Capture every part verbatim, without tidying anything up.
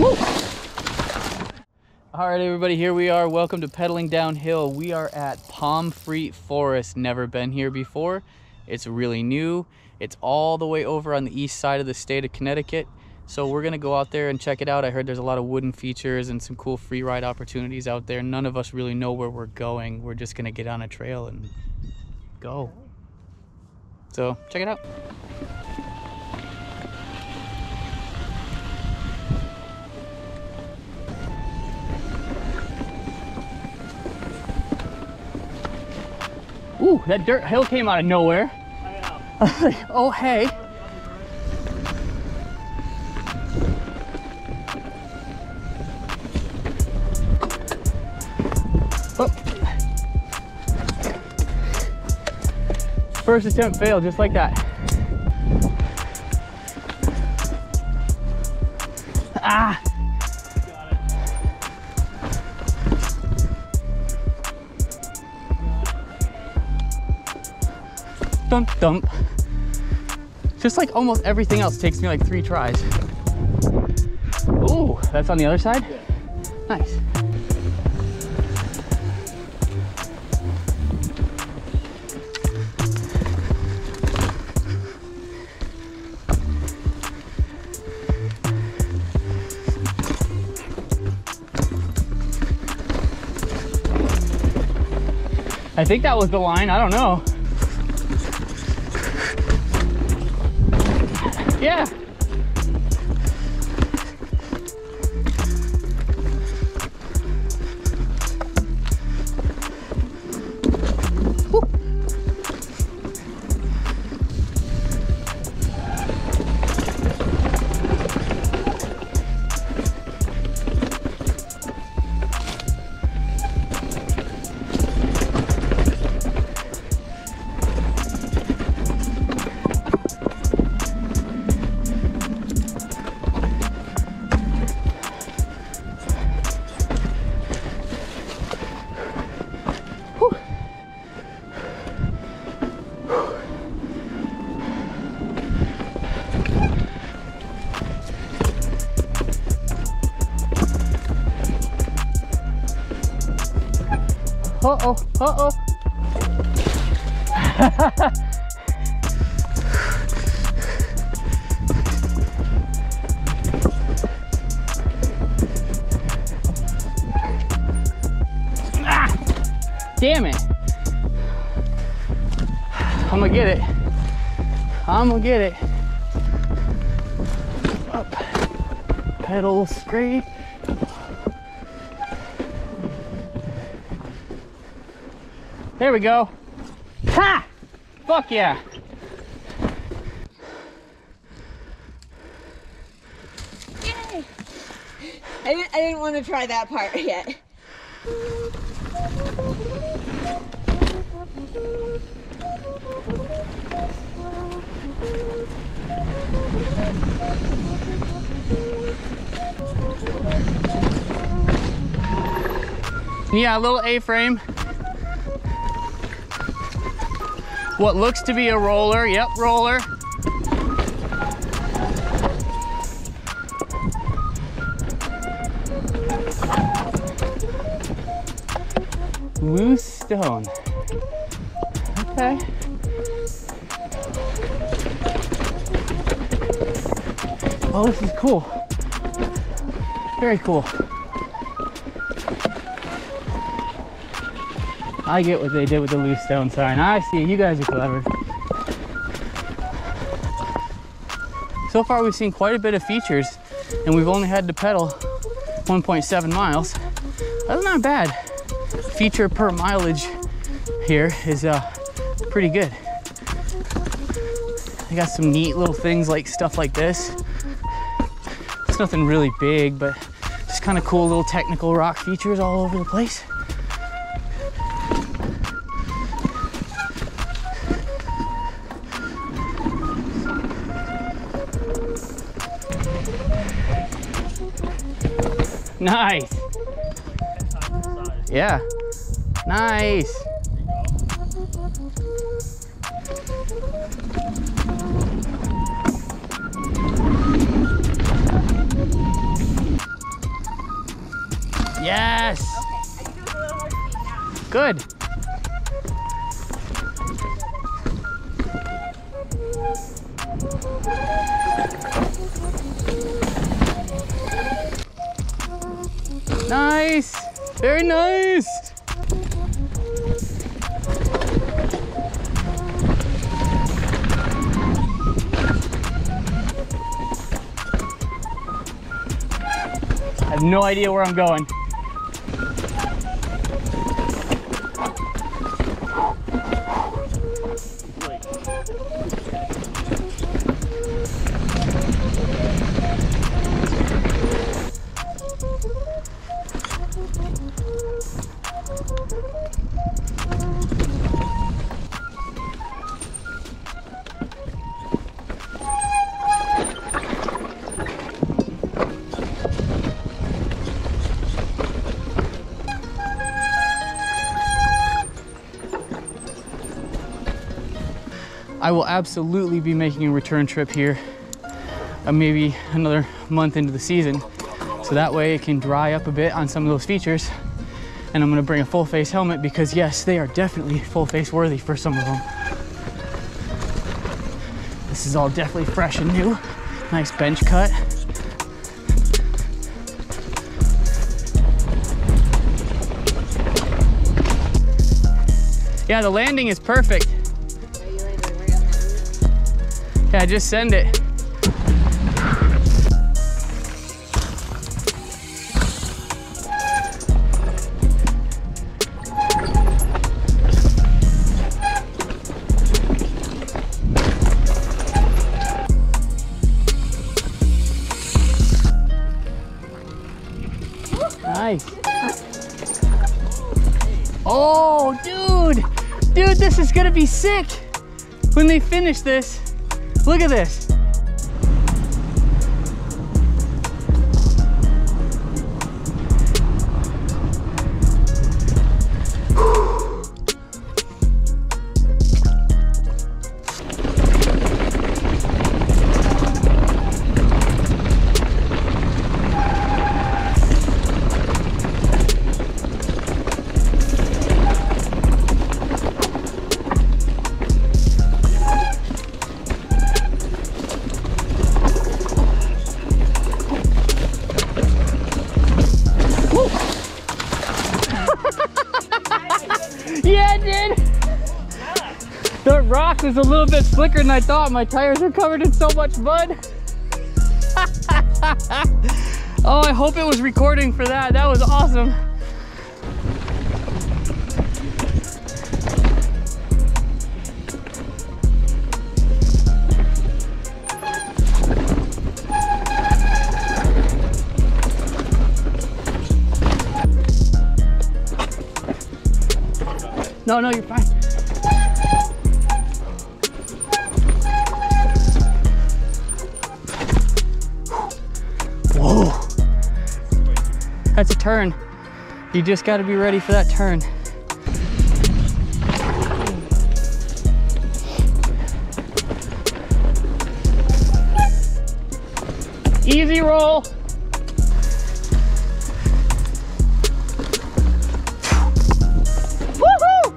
Woo. All right, everybody, here we are. Welcome to Pedaling Downhill. We are at Pomfret Forest. Never been here before. It's really new. It's all the way over on the east side of the state of Connecticut. So we're gonna go out there and check it out. I heard there's a lot of wooden features and some cool free ride opportunities out there. None of us really know where we're going. We're just gonna get on a trail and go. So check it out. Ooh, that dirt hill came out of nowhere. Oh, hey. Oh. First attempt failed, just like that. Ah. Dump, dump. Just like almost everything else, takes me like three tries. Ooh, that's on the other side? Yeah. Nice. I think that was the line, I don't know. Yeah. Woo. Uh-oh, uh-oh. Ah, damn it. I'm gonna get it. I'm gonna get it. Up. Pedal straight. There we go. Ha! Fuck yeah. Yay! I didn't, I didn't want to try that part yet. Yeah, a little A-frame. What looks to be a roller, yep, roller. Loose stone, okay. Oh, this is cool, very cool. I get what they did with the loose stone sign. I see, you guys are clever. So far we've seen quite a bit of features and we've only had to pedal one point seven miles. That's not bad. Feature per mileage here is uh, pretty good. They got some neat little things like stuff like this. It's nothing really big, but just kind of cool little technical rock features all over the place. Nice. Yeah. Nice. Yes. Okay, I can do it a little more speed now. Good. Nice, very nice. I have no idea where I'm going. I will absolutely be making a return trip here, uh, maybe another month into the season. So that way it can dry up a bit on some of those features. And I'm gonna bring a full face helmet because yes, they are definitely full face worthy for some of them. This is all definitely fresh and new. Nice bench cut. Yeah, the landing is perfect. Yeah, just send it. Nice. Oh, dude. Dude, this is gonna be sick when they finish this. Look at this. The rock was a little bit slicker than I thought. My tires are covered in so much mud. Oh, I hope it was recording for that. That was awesome. No, no, you're fine. That's a turn. You just got to be ready for that turn. Easy roll. Woohoo!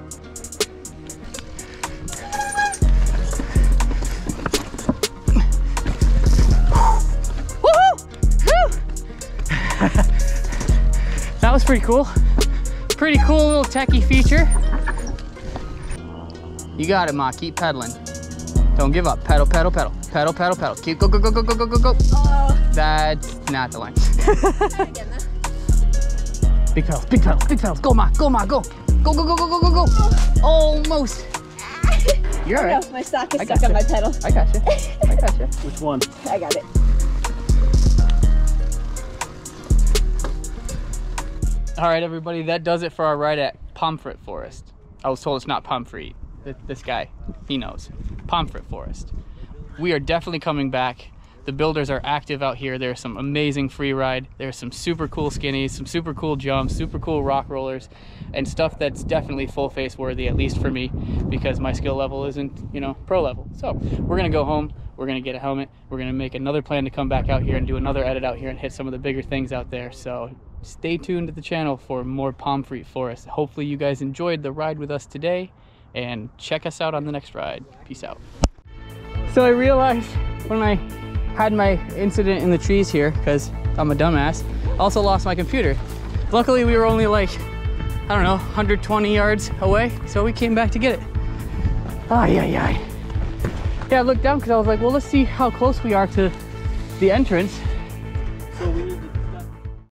Woohoo! Woo! That was pretty cool. Pretty cool little techie feature. You got it, Ma. Keep pedaling. Don't give up. Pedal, pedal, pedal. Pedal, pedal, pedal. Keep go, go, go, go, go, go, go, go. Oh. That's not the line. Big pedals, big pedals, big pedals. Go, Ma. Go, Ma. Go. Go, go, go, go, go, go, go. Almost. You're all right. No, my sock is stuck you. on my pedal. I got you. I got you. Which one? I got it. All right, everybody, that does it for our ride at Pomfret Forest. I was told it's not Pomfret. This guy, he knows. Pomfret Forest. We are definitely coming back. The builders are active out here. There's some amazing free ride. There's some super cool skinnies, some super cool jumps, super cool rock rollers, and stuff that's definitely full face worthy, at least for me, because my skill level isn't, you know, pro level. So we're gonna go home. We're gonna get a helmet. We're gonna make another plan to come back out here and do another edit out here and hit some of the bigger things out there. So Stay tuned to the channel for more Pomfret Forest. Hopefully you guys enjoyed the ride with us today, and check us out on the next ride. Peace out. So I realized when I had my incident in the trees here, because I'm a dumbass, I also lost my computer. Luckily we were only like, I don't know, one hundred twenty yards away, so we came back to get it. Ay, ay, ay. Yeah, I looked down because I was like, well, let's see how close we are to the entrance. So we